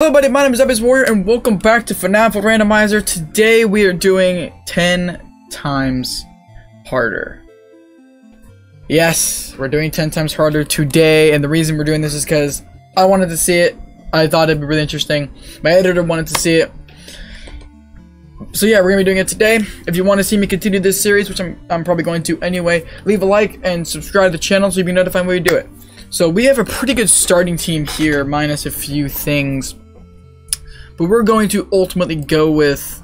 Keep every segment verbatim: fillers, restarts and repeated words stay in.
Hello everybody, my name is Epis Warrior and welcome back to FNaF World Randomizer. Today we are doing ten times harder. Yes, we're doing ten times harder today, and the reason we're doing this is because I wanted to see it. I thought it'd be really interesting. My editor wanted to see it. So yeah, we're gonna be doing it today. If you want to see me continue this series, which I'm, I'm probably going to anyway, leave a like and subscribe to the channel so you'll be notified when we do it. So we have a pretty good starting team here, minus a few things. But we're going to ultimately go with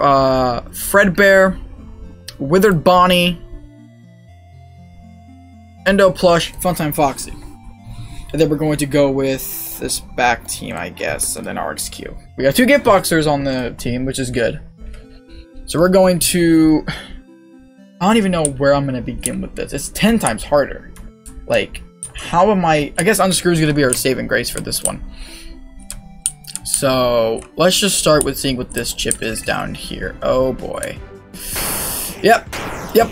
uh, Fredbear, Withered Bonnie, Endo Plush, Funtime Foxy. And then we're going to go with this back team, I guess, and then R X Q. We got two gift boxers on the team, which is good. So we're going to... I don't even know where I'm going to begin with this. It's ten times harder. Like, how am I... I guess Unscrew is going to be our saving grace for this one. So let's just start with seeing what this chip is down here. Oh boy. Yep. Yep.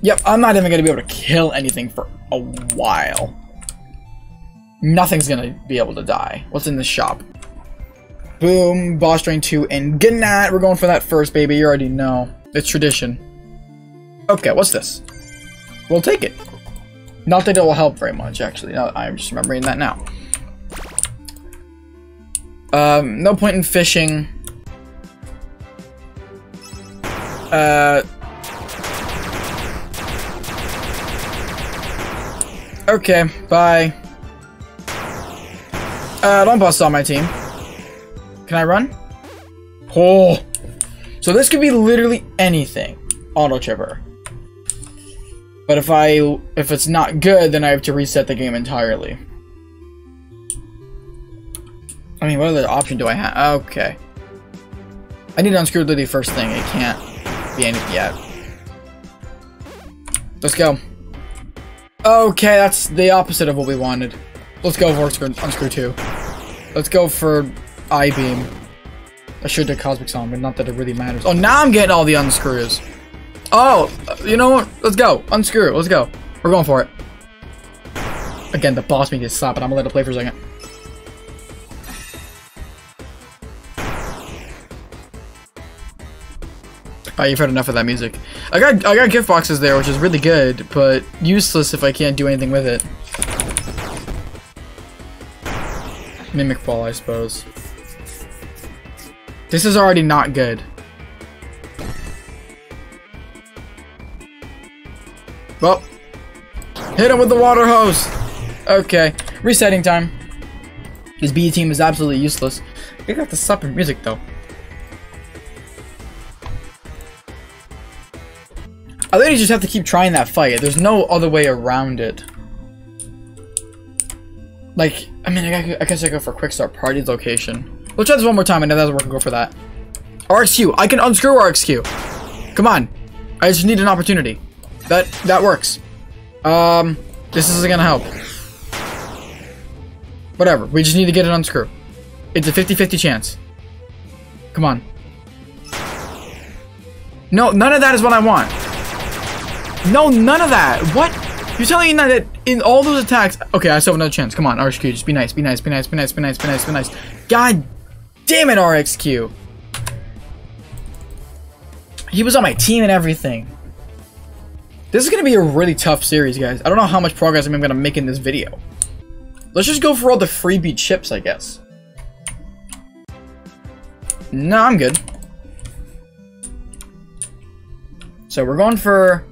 Yep. I'm not even going to be able to kill anything for a while. Nothing's going to be able to die. What's in the shop? Boom. Boss Drain two and good night. We're going for that first, baby. You already know. It's tradition. Okay. What's this? We'll take it. Not that it will help very much, actually. No, I'm just remembering that now. Um, no point in fishing. Uh. Okay, bye. Uh, don't bust on my team. Can I run? Oh. So this could be literally anything. Auto Chipper. But if I, if it's not good, then I have to reset the game entirely. I mean, what other option do I have? Okay. I need to unscrew the first thing. It can't be anything yet. Let's go. Okay, that's the opposite of what we wanted. Let's go for unscrew two. Let's go for I-beam. I should do Cosmic Song, but not that it really matters. Oh, now I'm getting all the unscrews. Oh, you know what? Let's go. Unscrew. Let's go. We're going for it. Again, the boss made this slap, but I'm going to let it play for a second. Alright, you've heard enough of that music. I got I got gift boxes there, which is really good, but useless if I can't do anything with it. Mimic Ball, I suppose. This is already not good. Well, hit him with the water hose. Okay, resetting time. This B team is absolutely useless. They got the supper music though. I literally just have to keep trying that fight. There's no other way around it. Like, I mean, I, I guess I go for quick start party's location. We'll try this one more time. I know that's working. Go for that. R X Q. I can unscrew R X Q. Come on. I just need an opportunity. That that works. Um, this isn't gonna help. Whatever. We just need to get it unscrewed. It's a fifty fifty chance. Come on. No, none of that is what I want. No, none of that. What? You're telling me that in all those attacks? Okay, I still have another chance. Come on, R X Q. Just be nice. Be nice. Be nice. Be nice. Be nice. Be nice. Be nice. God damn it, R X Q. He was on my team and everything. This is going to be a really tough series, guys. I don't know how much progress I'm going to make in this video. Let's just go for all the freebie chips, I guess. No, I'm good. So we're going for...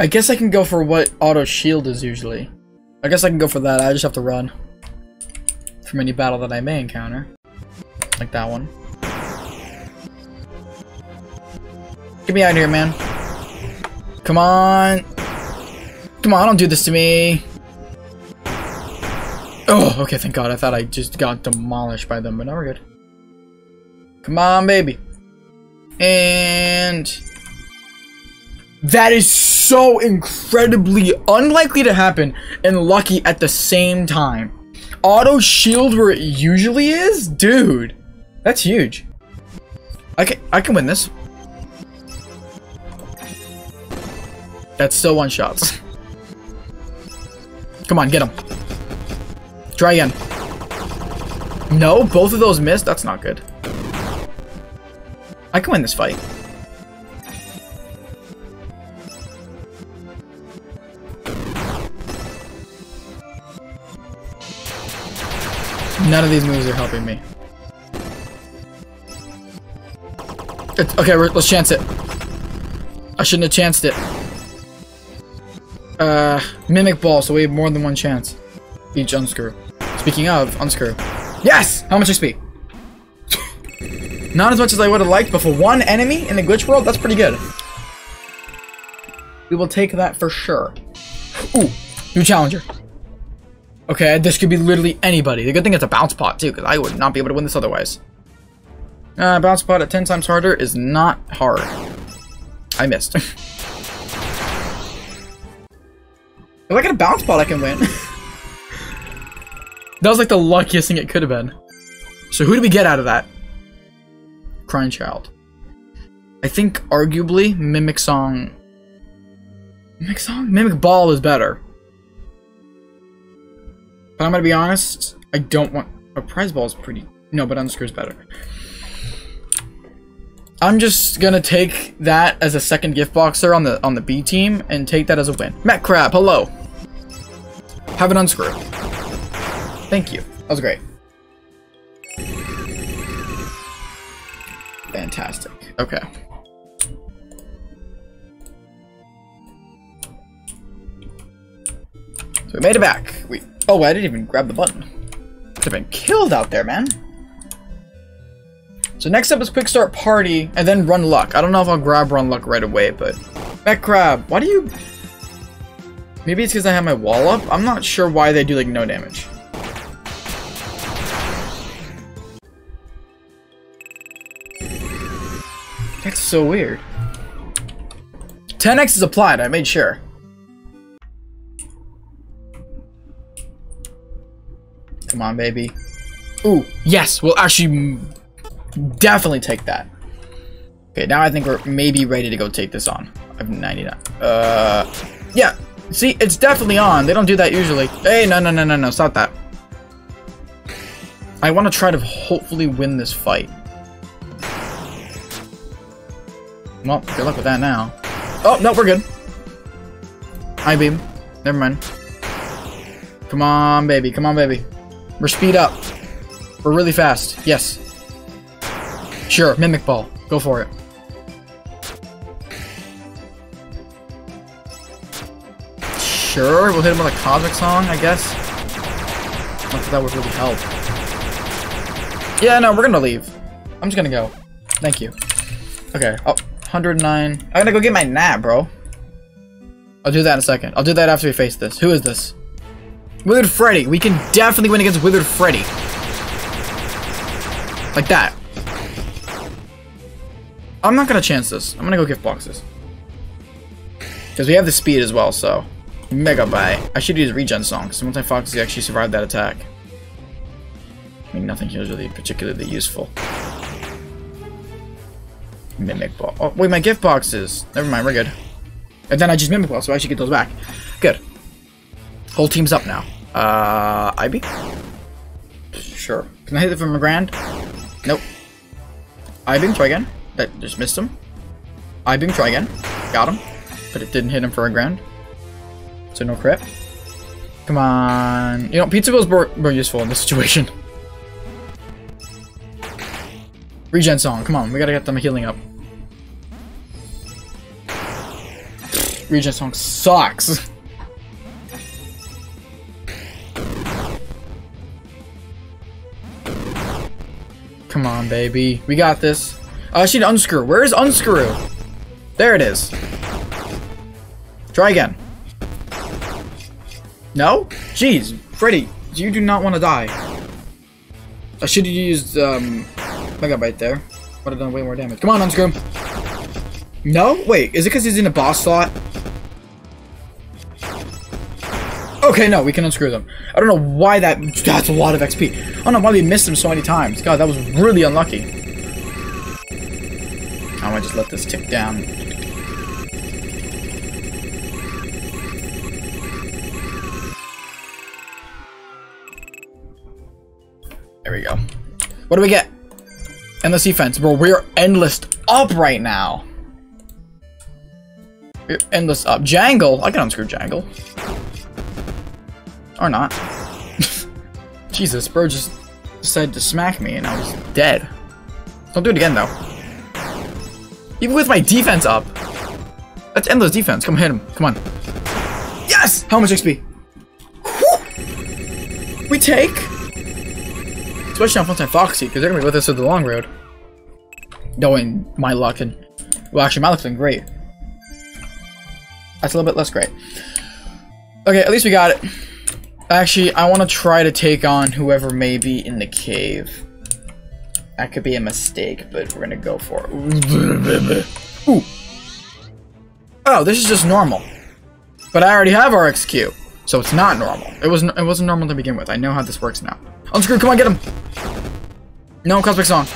I guess I can go for what Auto Shield is usually. I guess I can go for that. I just have to run from any battle that I may encounter. Like that one. Get me out of here, man. Come on. Come on, don't do this to me. Oh, okay, thank God. I thought I just got demolished by them, but now we're good. Come on, baby. And... that is so incredibly unlikely to happen and lucky at the same time. Auto Shield where it usually is? Dude, that's huge. I can, I can win this. That's still one shots. Come on, get him. Try again. No, both of those missed? That's not good. I can win this fight. None of these moves are helping me. It's, okay, let's chance it. I shouldn't have chanced it. Uh, Mimic Ball, so we have more than one chance. Each unscrew. Speaking of, unscrew. Yes! How much X P? Not as much as I would have liked, but for one enemy in the glitch world, that's pretty good. We will take that for sure. Ooh, new challenger. Okay, this could be literally anybody. The good thing it's a bounce pot, too, because I would not be able to win this otherwise. Uh, bounce pot at ten times harder is not hard. I missed. If I get a bounce pot, I can win. That was like the luckiest thing it could have been. So who do we get out of that? Crying Child. I think, arguably, Mimic Song... Mimic Song? Mimic Ball is better. But I'm gonna be honest, I don't want... A prize ball is pretty... No, but unscrew's better. I'm just gonna take that as a second gift boxer on the on the B team and take that as a win. Mech Crab, hello! Have an unscrew. Thank you. That was great. Fantastic. Okay. So we made it back. We... Oh, I didn't even grab the button. Could have been killed out there, man. So next up is Quick Start Party, and then Run Luck. I don't know if I'll grab Run Luck right away, but... Mech Crab, why do you... Maybe it's because I have my wall up? I'm not sure why they do, like, no damage. That's so weird. ten X is applied, I made sure. Come on, baby. Ooh, yes, we'll actually definitely take that. Okay, now I think we're maybe ready to go take this on. I have ninety-nine. Uh, yeah, see, it's definitely on. They don't do that usually. Hey, no, no, no, no, no, stop that. I want to try to hopefully win this fight. Well, good luck with that now. Oh, no, we're good. I-beam. Never mind. Come on, baby. Come on, baby. We're speed up. We're really fast. Yes. Sure, Mimic Ball. Go for it. Sure, we'll hit him with a Cosmic Song, I guess. Not that that would really help. Yeah, no, we're gonna leave. I'm just gonna go. Thank you. Okay, oh, one oh nine. I'm gonna go get my nap, bro. I'll do that in a second. I'll do that after we face this. Who is this? Withered Freddy. We can definitely win against Withered Freddy. Like that. I'm not gonna chance this. I'm gonna go gift boxes. Because we have the speed as well, so. Mega Bite. I should use Regen Song, because Funtime Foxy actually survived that attack. I mean, nothing here is really particularly useful. Mimic Ball. Oh, wait, my gift boxes. Never mind, we're good. And then I just Mimic Ball, so I should get those back. Good. Whole team's up now. Uh, I-beam? Sure. Can I hit it from a grand? Nope. I-beam, try again. That just missed him. I-beam, try again. Got him. But it didn't hit him for a grand. So no crit. Come on. You know, Pizza Bill's more, more useful in this situation. Regen Song, come on. We gotta get them healing up. Regen Song sucks. Come on, baby. We got this. Uh, I should unscrew. Where is unscrew? There it is. Try again. No? Jeez, Freddy, you do not want to die. I should have used um, Mega Bite there. Would have done way more damage. Come on, unscrew. No? Wait, is it because he's in a boss slot? Okay, no, we can unscrew them. I don't know why that... That's a lot of X P. I don't know why we missed them so many times. God, that was really unlucky. I might just let this tick down. There we go. What do we get? Endless defense. Bro, we're endless up right now. We're endless up. Jangle. I can unscrew Jangle. Or not. Jesus, bro just decided to smack me and I was dead. Don't do it again, though. Even with my defense up. That's endless defense. Come hit him. Come on. Yes! How much X P? Whew! We take. Especially on Funtime Foxy, because they're going to be with us to the long road. Knowing my luck and... Well, actually, my luck's been great. That's a little bit less great. Okay, at least we got it. Actually, I want to try to take on whoever may be in the cave. That could be a mistake, but we're going to go for it. Ooh. Oh, this is just normal. But I already have R X Q, so it's not normal. It wasn't. It wasn't normal to begin with. I know how this works now. Unscrew! Come on, get him! No, Cosmic Song.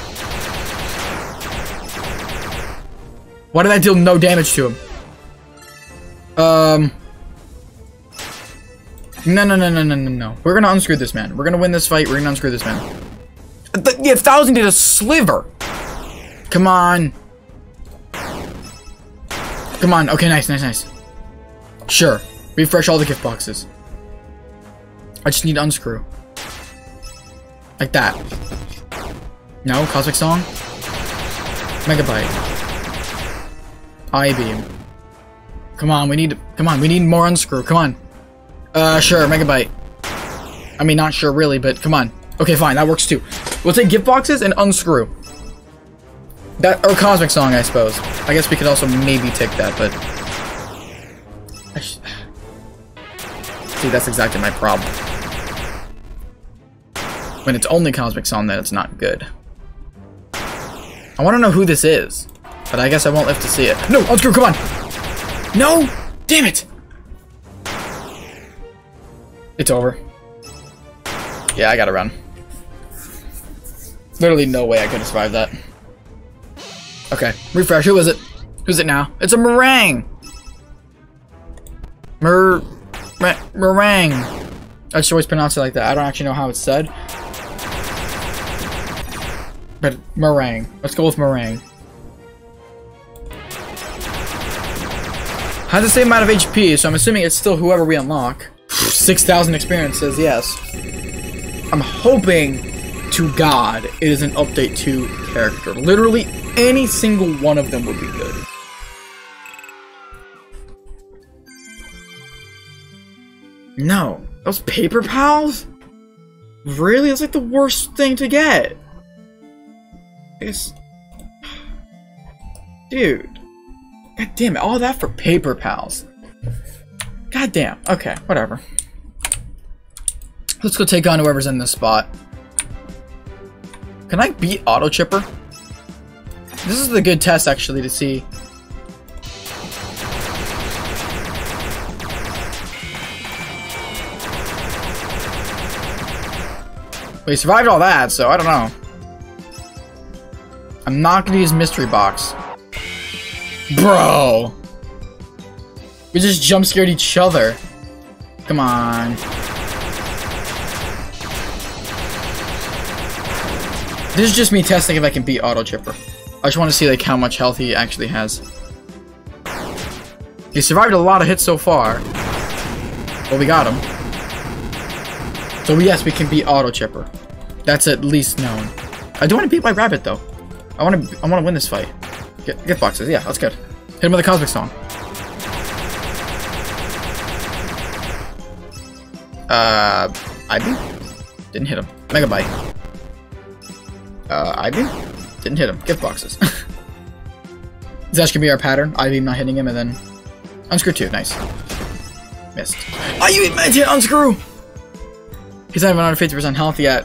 Why did I deal no damage to him? Um. No, no, no, no, no, no, no. We're gonna unscrew this man. We're gonna win this fight. We're gonna unscrew this man. The, the thousand did a sliver. Come on. Come on. Okay, nice, nice, nice. Sure. Refresh all the gift boxes. I just need to unscrew. Like that. No? Cosmic Song? Mega Bite. I-beam. Come on, we need- Come on, we need more unscrew. Come on. Uh, sure. Mega Bite. I mean, not sure really, but come on. Okay, fine. That works too. We'll take gift boxes and unscrew. That- Or Cosmic Song, I suppose. I guess we could also maybe take that, but... See, that's exactly my problem. When it's only Cosmic Song, then it's not good. I want to know who this is, but I guess I won't live to see it. No, unscrew! Come on! No! Damn it! It's over. Yeah, I gotta run. Literally no way I could have survived that. Okay, refresh. Who is it? Who's it now? It's a meringue! Mer... meringue. I just always pronounce it like that. I don't actually know how it's said. But meringue. Let's go with meringue. Has the same amount of H P, so I'm assuming it's still whoever we unlock. six thousand experience says yes. I'm hoping to God it is an update to character. Literally any single one of them would be good. No, those paper pals? Really? That's like the worst thing to get. I guess... Dude. God damn it, all that for paper pals. God damn. Okay, whatever. Let's go take on whoever's in this spot. Can I beat Auto Chipper? This is a good test actually to see. We survived all that, so I don't know. I'm not gonna use mystery box. Bro! We just jump scared each other. Come on. This is just me testing if I can beat Auto Chipper. I just wanna see like how much health he actually has. He survived a lot of hits so far. Well, we got him. So yes, we can beat Auto Chipper. That's at least known. I do want to beat my rabbit though. I want to. I want to win this fight. Get, get boxes. Yeah, that's good. Hit him with a Cosmic Song. Uh, I-beam. Didn't hit him. Mega Bite. Uh, I-beam. Didn't hit him. Gift boxes. That's gonna be our pattern. I-beam not hitting him, and then unscrew two. Nice. Missed. Oh, you meant to unscrew. He's not even under fifty percent health yet.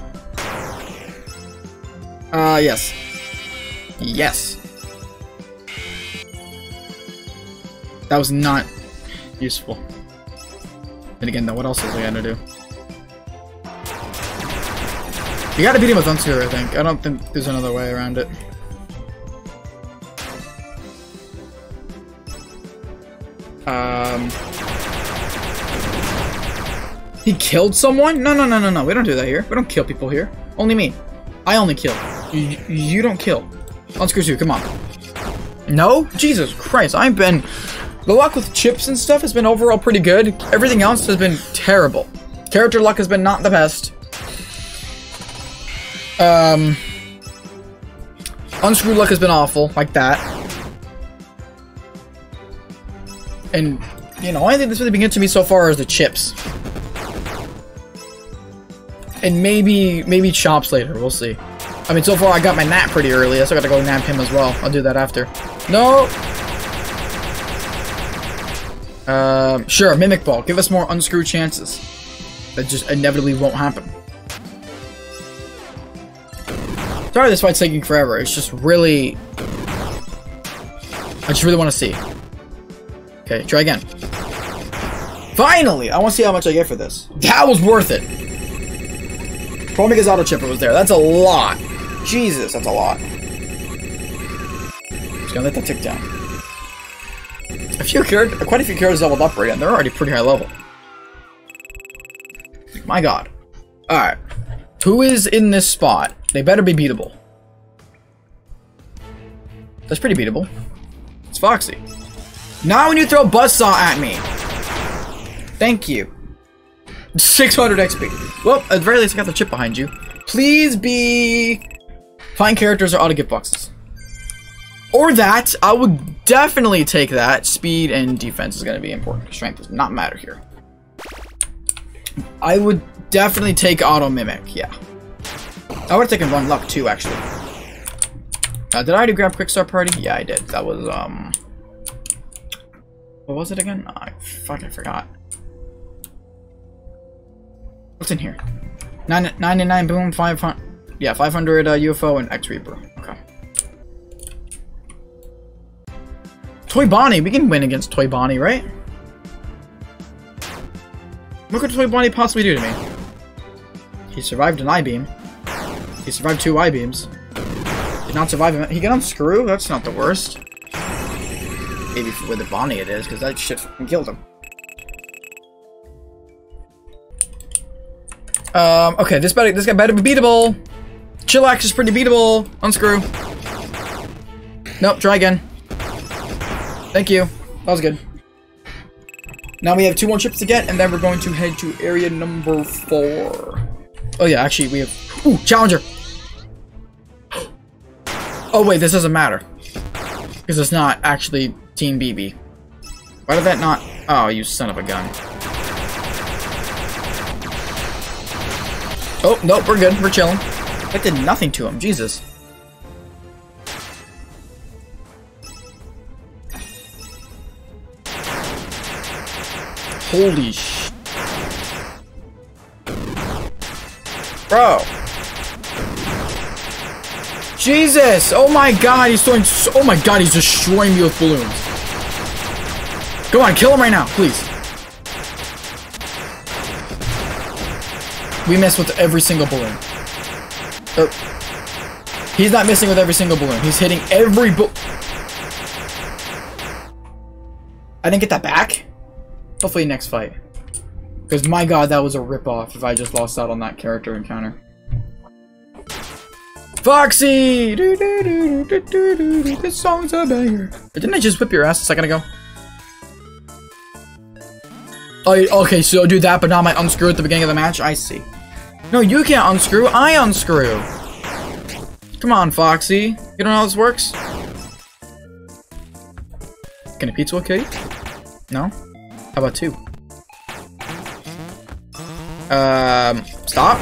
Uh, yes. Yes. That was not useful. Then again, though, what else is I gotta do? You gotta beat him with Unscrew, I think. I don't think there's another way around it. Um... He killed someone? No, no, no, no, no. We don't do that here. We don't kill people here. Only me. I only kill. You, you don't kill. Unscrew two, come on. No? Jesus Christ, I've been... The luck with chips and stuff has been overall pretty good. Everything else has been terrible. Character luck has been not the best. Um... Unscrew luck has been awful, like that. And, you know, only thing that's really been good to me so far is the chips. And maybe, maybe chops later, we'll see. I mean, so far I got my nap pretty early, I still gotta go nap him as well. I'll do that after. No! Um, sure, Mimic Ball. Give us more Unscrew chances. That just inevitably won't happen. Sorry this fight's taking forever, it's just really... I just really want to see. Okay, try again. Finally! I want to see how much I get for this. That was worth it! Probably because Auto Chipper was there. That's a lot. Jesus, that's a lot. Just gonna let that tick down. A few characters, quite a few characters leveled up right now, and they're already pretty high level. My god. Alright. Who is in this spot? They better be beatable. That's pretty beatable. It's Foxy. Not when you throw Buzzsaw at me. Thank you. six hundred X P. Well, at the very least I got the chip behind you. Please be... Find characters or auto gift boxes. Or that. I would definitely take that. Speed and defense is going to be important. Strength does not matter here. I would definitely take Auto Mimic, yeah. I would have taken One Luck too, actually. Uh, did I already grab Quick Start Party? Yeah, I did. That was, um... What was it again? Oh, I fucking forgot. What's in here? Nine, ninety-nine Boom, five hundred... Yeah, five hundred uh, U F O and X-Reaper. Okay. Toy Bonnie! We can win against Toy Bonnie, right? What could Toy Bonnie possibly do to me? He survived an I-beam. He survived two I-beams. Did not survive him. He can unscrew? That's not the worst. Maybe for Withered Bonnie it is, because that shit fucking killed him. Um, okay, this better, this guy better be beatable. Chillax is pretty beatable. Unscrew. Nope, try again. Thank you. That was good. Now we have two more chips to get, and then we're going to head to area number four. Oh yeah, actually we have... Ooh, Challenger! Oh wait, this doesn't matter. Because it's not actually Team B B. Why did that not... Oh, you son of a gun. Oh, nope, we're good. We're chilling. That did nothing to him. Jesus. Holy sh... Bro. Jesus! Oh my god, he's throwing so... Oh my god, he's destroying me with balloons. Go on, kill him right now, please. We miss with every single balloon. Er, he's not missing with every single balloon. He's hitting every bu- I didn't get that back? Hopefully next fight. Because my god, that was a ripoff if I just lost out on that character encounter. Foxy! Do, do, do, do, do, do, do. This song's a banger. Didn't I just whip your ass a second ago? I, okay, so do that, but not my unscrew at the beginning of the match? I see. No, you can't unscrew. I unscrew. Come on, Foxy. You don't know how this works? Can a pizza will kill you? No? How about two? Um, stop.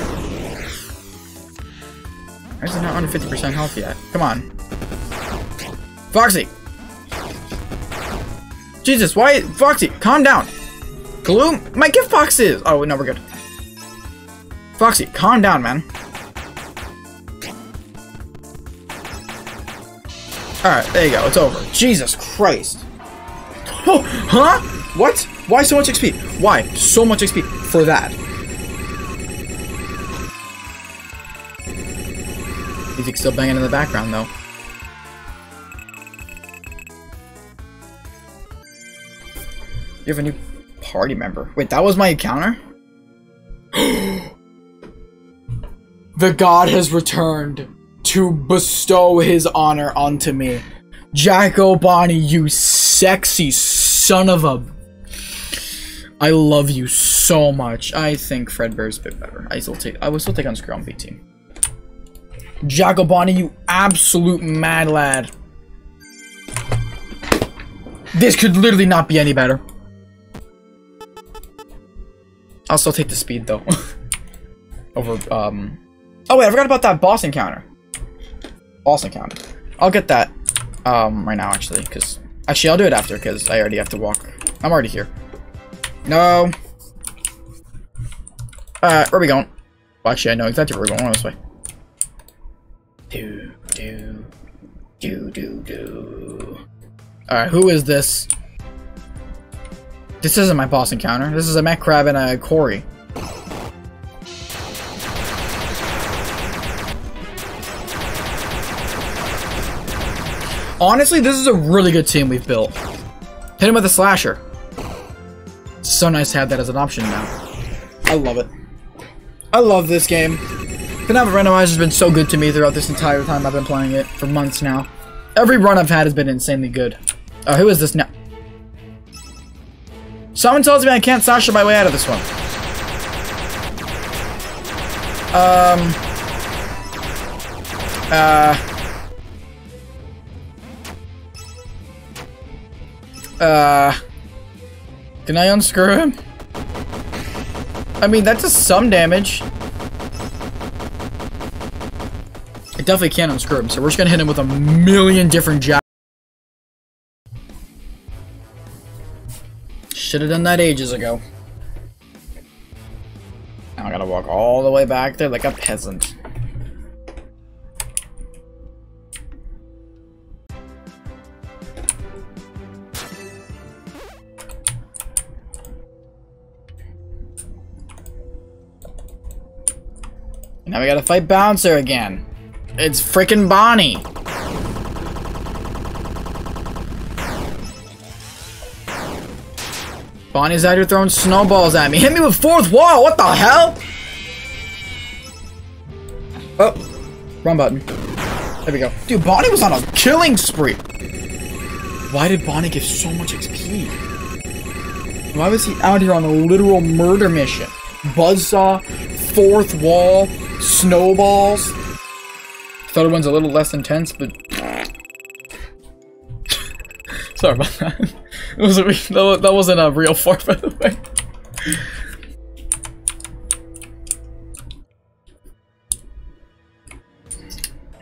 Why is it not under fifty percent health yet? Come on. Foxy! Jesus, why? Foxy, calm down. Gloom? My gift box is! Oh, no, we're good. Foxy, calm down, man. Alright, there you go. It's over. Jesus Christ. Oh, huh? What? Why so much X P? Why so much X P for that? Music's still banging in the background, though. You have a new... party member. Wait, that was my encounter? The god has returned to bestow his honor onto me. Jack-O-Bonnie, you sexy son of a... I love you so much. I think Fredbear's a bit better. I still take. I will still take Unscrew on B team. Jack-O-Bonnie, you absolute mad lad. This could literally not be any better. I'll still take the speed though. Over um. Oh wait, I forgot about that boss encounter. Boss encounter. I'll get that um right now actually, because actually I'll do it after because I already have to walk. I'm already here. No. Uh, where are we going? Well, actually, I know exactly where we're going. This way. Do do do do do. All right, who is this? This isn't my boss encounter. This is a Mech Crab and a Cory. Honestly, this is a really good team we've built. Hit him with a slasher. So nice to have that as an option now. I love it. I love this game. FNaF Randomizer has been so good to me throughout this entire time I've been playing it for months now. Every run I've had has been insanely good. Uh, who is this now? Someone tells me I can't slasher my way out of this one. Um. Uh. Uh. Can I unscrew him? I mean, that's just some damage. I definitely can't unscrew him, so we're just gonna hit him with a million different jabs. Should have done that ages ago. Now I gotta walk all the way back there like a peasant. Now we gotta fight Bouncer again. It's frickin' Bonnie. Bonnie's out here throwing snowballs at me. Hit me with fourth wall, what the hell? Oh, wrong button. There we go. Dude, Bonnie was on a killing spree. Why did Bonnie get so much X P? Why was he out here on a literal murder mission? Buzzsaw, fourth wall, snowballs. The other one's a little less intense, but sorry about that. It was a re that wasn't a real fart, by the way.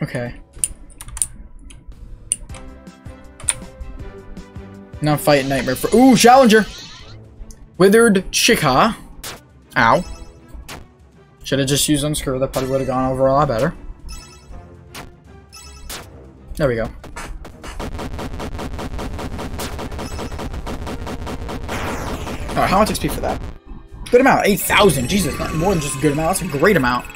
Okay. Now fight Nightmare for ooh challenger. Withered Chica. Ow. Should have just used Unscrew. That probably would have gone over a lot better. There we go. Alright, how much X P for that? Good amount, eight thousand. Jesus, not more than just a good amount. That's a great amount.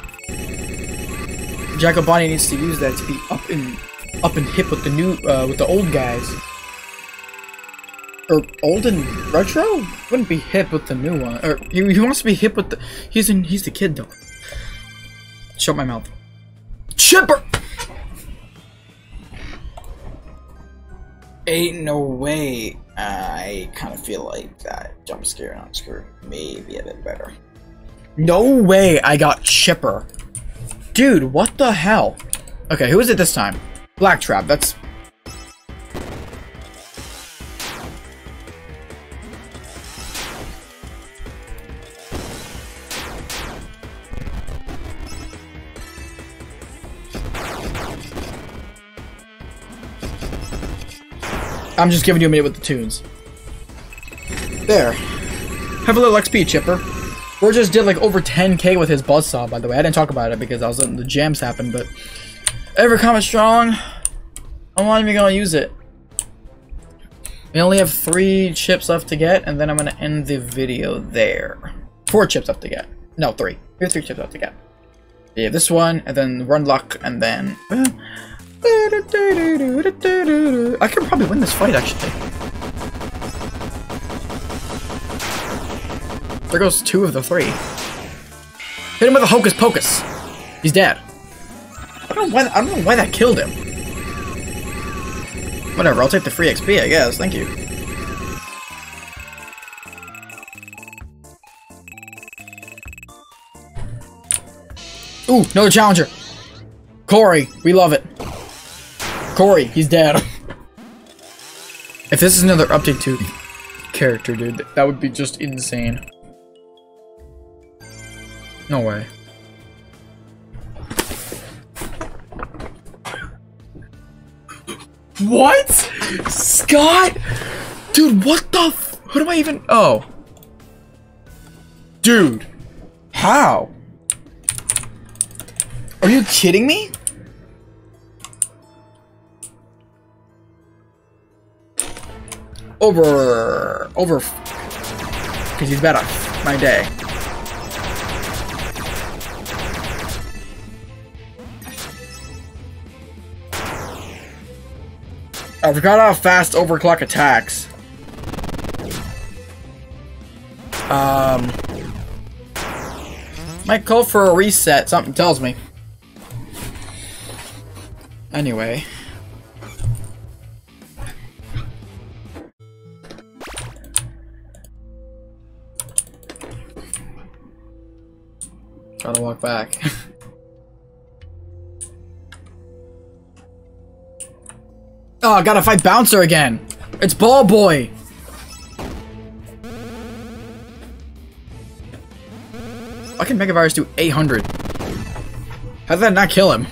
Jack-O-Bonnie needs to use that to be up and up and hip with the new, uh, with the old guys. Or old and retro? Wouldn't be hip with the new one. Or he, he wants to be hip with the. He's in. He's the kid though. Shut my mouth. Chipper. Ain't no way. I kind of feel like that jump scare and Unscrew maybe a bit better. No way. I got Chipper. Dude, what the hell? Okay, who is it this time? Black Trap. That's. I'm just giving you a minute with the tunes. There. Have a little X P, Chipper. Or just did like over ten K with his buzzsaw, by the way. I didn't talk about it because I was letting the jams happen, but... Every comment strong. I'm not even gonna use it. We only have three chips left to get, and then I'm gonna end the video there. Four chips left to get. No, three. We have three chips left to get. Yeah, this one, and then run luck, and then... Eh. I can probably win this fight, actually. There goes two of the three. Hit him with a Hocus Pocus. He's dead. I don't know why, I don't know why that killed him. Whatever, I'll take the free X P, I guess. Thank you. Ooh, another challenger. Corey, we love it. Corey, he's dead. If this is another update to character, dude, that would be just insane. No way. What? Scott? Dude, what the f- Who do I even- Oh. Dude. How? Are you kidding me? Over. Over. Because he's better. My day. I forgot how fast Overclock attacks. Um. Might call for a reset, something tells me. Anyway. Try to walk back. Oh, I gotta fight Bouncer again. It's Ball Boy. Why can Mega Virus do eight hundred? How did that not kill him?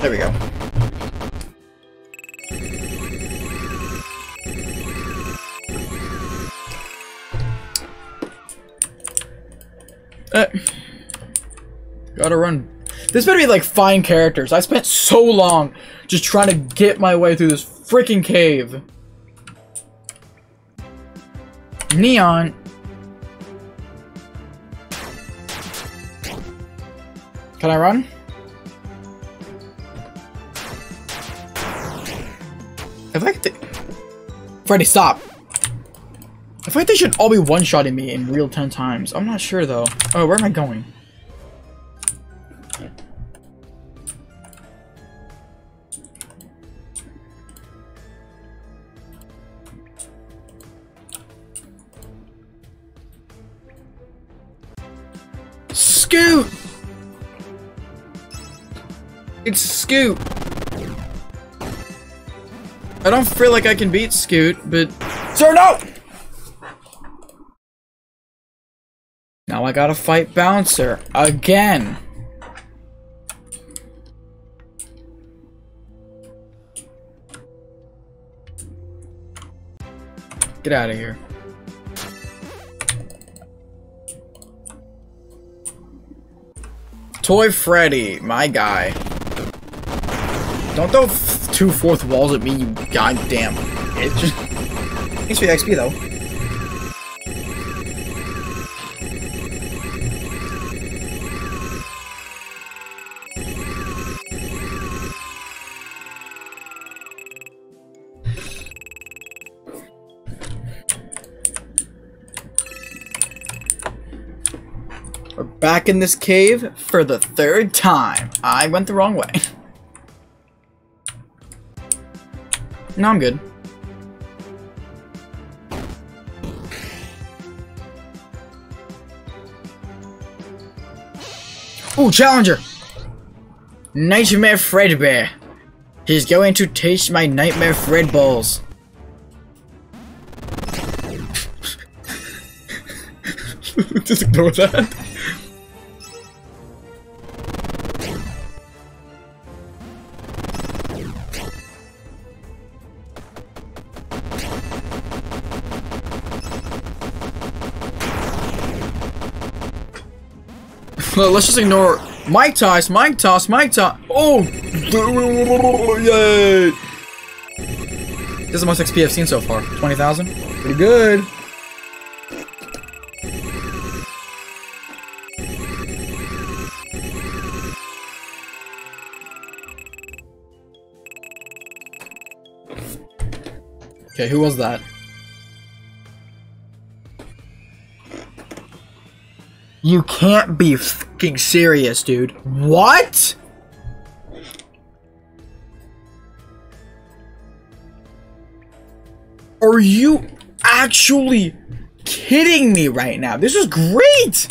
There we go. Uh, gotta run. This better be like fine characters. I spent so long just trying to get my way through this freaking cave. Neon. Can I run? I feel like they- Freddy, stop! I feel like they should all be one-shotting me in real ten times. I'm not sure though. Oh, where am I going? Scoot! It's Scoot! I don't feel like I can beat Scoot, but... Sir, no! Now I gotta fight Bouncer. Again! Get out of here. Toy Freddy, my guy. Don't throw f two fourth walls at me, you goddamn bitch. Thanks for the X P, though. We're back in this cave for the third time. I went the wrong way. No, I'm good. Ooh, challenger! Nightmare Fredbear. He's going to taste my Nightmare Fred balls. Just ignore that. Let's just ignore Mike Toss, Mike Toss, Mike Toss. Oh! Yay! This is the most X P I've seen so far. twenty thousand? Pretty good. Okay, who was that? You can't be fucking serious, dude. What? Are you actually kidding me right now? This is great!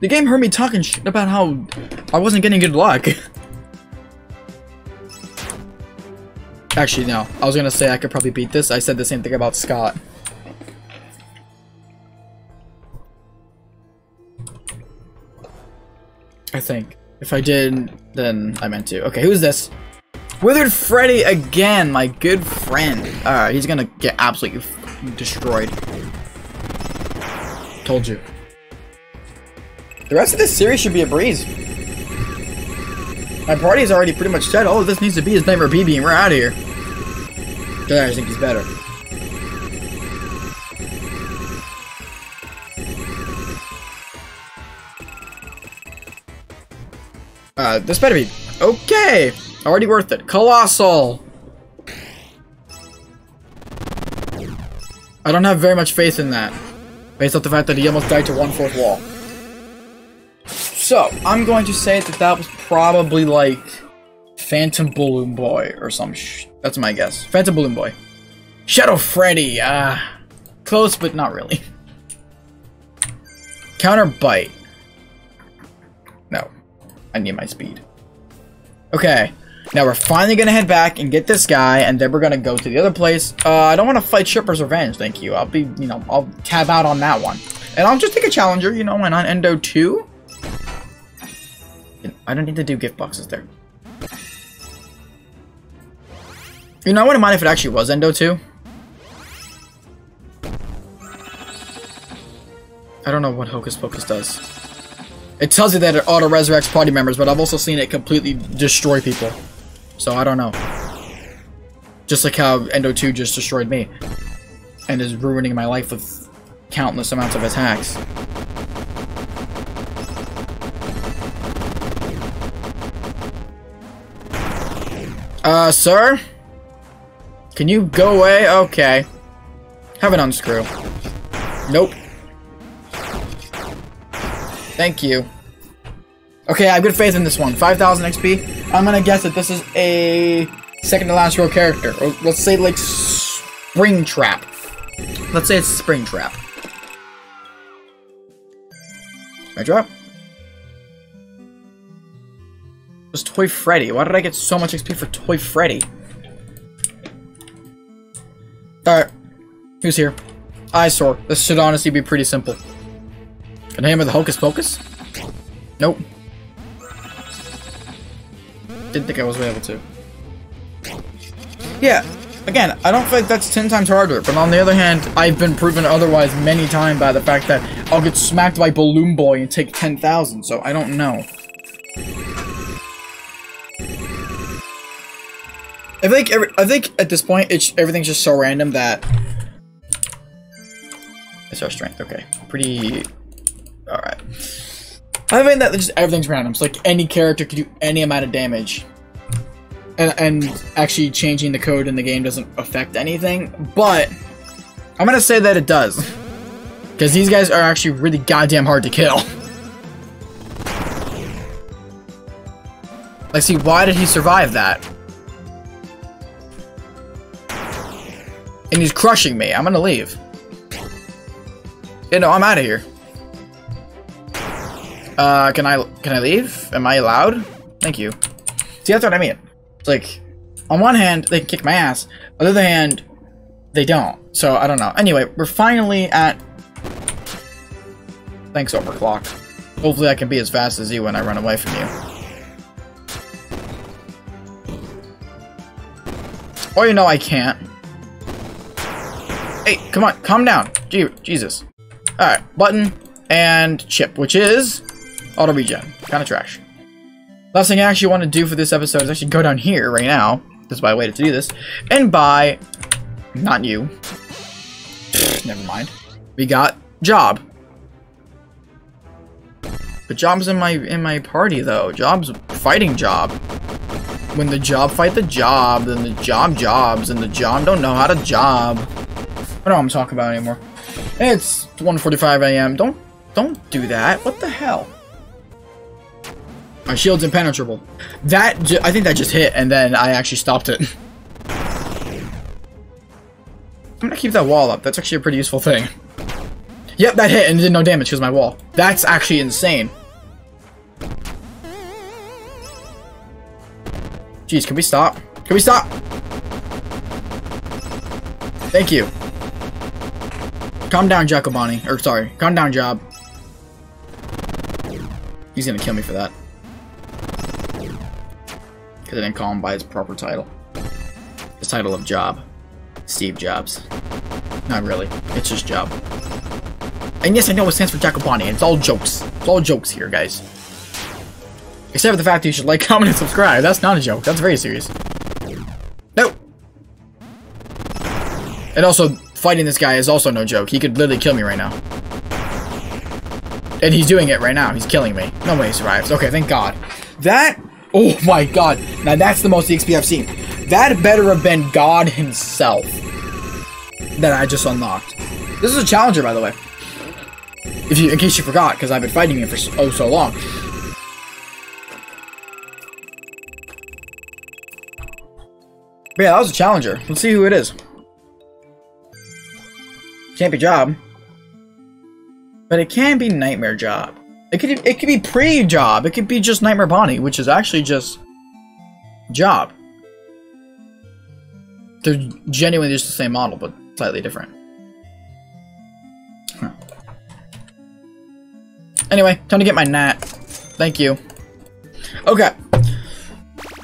The game heard me talking shit about how I wasn't getting good luck. Actually, no. I was gonna say I could probably beat this. I said the same thing about Scott. I think. If I did, then I meant to. Okay, who's this? Withered Freddy again, my good friend. Alright, he's gonna get absolutely destroyed. Told you. The rest of this series should be a breeze. My party's already pretty much set. All of this needs to be is Nightmare B B and we're out of here. I just think he's better. Uh, this better be... Okay! Already worth it. Colossal! I don't have very much faith in that. Based off the fact that he almost died to one-fourth wall. So, I'm going to say that that was probably like... Phantom Balloon Boy or some sh... That's my guess. Phantom Balloon Boy. Shadow Freddy! Uh, close, but not really. Counterbite. No. I need my speed. Okay. Now we're finally gonna head back and get this guy, and then we're gonna go to the other place. Uh, I don't want to fight Shipper's Revenge, thank you. I'll be, you know, I'll tab out on that one. And I'll just take a challenger, you know, and on Endo two. I don't need to do gift boxes there. You know, I wouldn't mind if it actually was Endo two. I don't know what Hocus Pocus does. It tells you that it auto-resurrects party members, but I've also seen it completely destroy people. So, I don't know. Just like how Endo two just destroyed me. And is ruining my life with countless amounts of attacks. Uh, sir? Can you go away? Okay. Have an unscrew. Nope. Thank you. Okay, I have good faith in this one. five thousand X P. I'm gonna guess that this is a second to last row character. Or let's say, like, Spring Trap. Let's say it's Spring Trap. My drop? It was Toy Freddy. Why did I get so much X P for Toy Freddy? Alright. Who's here? Eyesore. This should honestly be pretty simple. Can I hammer the Hocus Pocus? Nope. Didn't think I was able to. Yeah, again, I don't feel like that's ten times harder, but on the other hand, I've been proven otherwise many times by the fact that I'll get smacked by Balloon Boy and take ten thousand, so I don't know. I think, every, I think at this point, it's, everything's just so random that... It's our strength, okay. Pretty... Alright. I think that just everything's random. So like any character could do any amount of damage. And, and actually changing the code in the game doesn't affect anything. But I'm going to say that it does. Because these guys are actually really goddamn hard to kill. Like see, why did he survive that? And he's crushing me. I'm going to leave. You know, I'm out of here. Uh, can I, can I leave? Am I allowed? Thank you. See, that's what I mean. It's like, on one hand, they can kick my ass. On the other hand, they don't. So, I don't know. Anyway, we're finally at... Thanks, Overclock. Hopefully I can be as fast as you when I run away from you. Or, you know, I can't. Hey, come on. Calm down. Gee, Jesus. Alright, button and chip, which is... Auto-regen. Kind of trash. Last thing I actually want to do for this episode is actually go down here right now. That's why I waited to do this. And buy... Not you. Never mind. We got Job. But Job's in my in my party, though. Job's fighting Job. When the Job fight the Job, then the Job jobs, and the Job don't know how to job. I don't know what I'm talking about anymore. It's one forty-five a m Don't Don't do that. What the hell? My shield's impenetrable. That, ju I think that just hit, and then I actually stopped it. I'm gonna keep that wall up. That's actually a pretty useful thing. Yep, that hit and it did no damage because of my wall. That's actually insane. Jeez, can we stop? Can we stop? Thank you. Calm down, Jack-O-Bonnie. Or, sorry. Calm down, Job. He's gonna kill me for that. Because I didn't call him by his proper title. His title of Job. Steve Jobs. Not really. It's just Job. And yes, I know it stands for Jack-O-Bonnie. It's all jokes. It's all jokes here, guys. Except for the fact that you should like, comment, and subscribe. That's not a joke. That's very serious. Nope. And also, fighting this guy is also no joke. He could literally kill me right now. And he's doing it right now. He's killing me. No way he survives. Okay, thank God. That... Oh my God. Now that's the most E X P I've seen. That better have been God himself that I just unlocked. This is a challenger, by the way. If you, in case you forgot, because I've been fighting him for so, oh so long. But yeah, that was a challenger. Let's see who it is. Can't be Job, but it can be Nightmare Job. It could it could be pre-Job. It could be just Nightmare Bonnie, which is actually just Job. They're genuinely just the same model, but slightly different. Huh. Anyway, time to get my gnat. Thank you. Okay,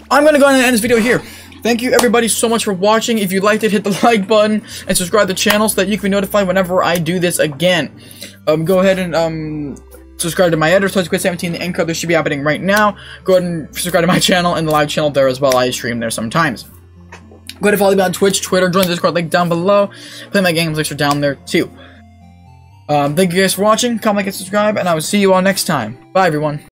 I'm gonna go ahead and end this video here. Thank you everybody so much for watching. If you liked it, hit the like button and subscribe to the channel so that you can be notified whenever I do this again. Um, go ahead and um, subscribe to my editor, Toy Squid seventeen, the end code. This should be happening right now. Go ahead and subscribe to my channel and the live channel there as well. I stream there sometimes. Go ahead and follow me on Twitch, Twitter, join the Discord link down below. Play my games, links are down there too. Um, thank you guys for watching. Comment, like, and subscribe, and I will see you all next time. Bye everyone.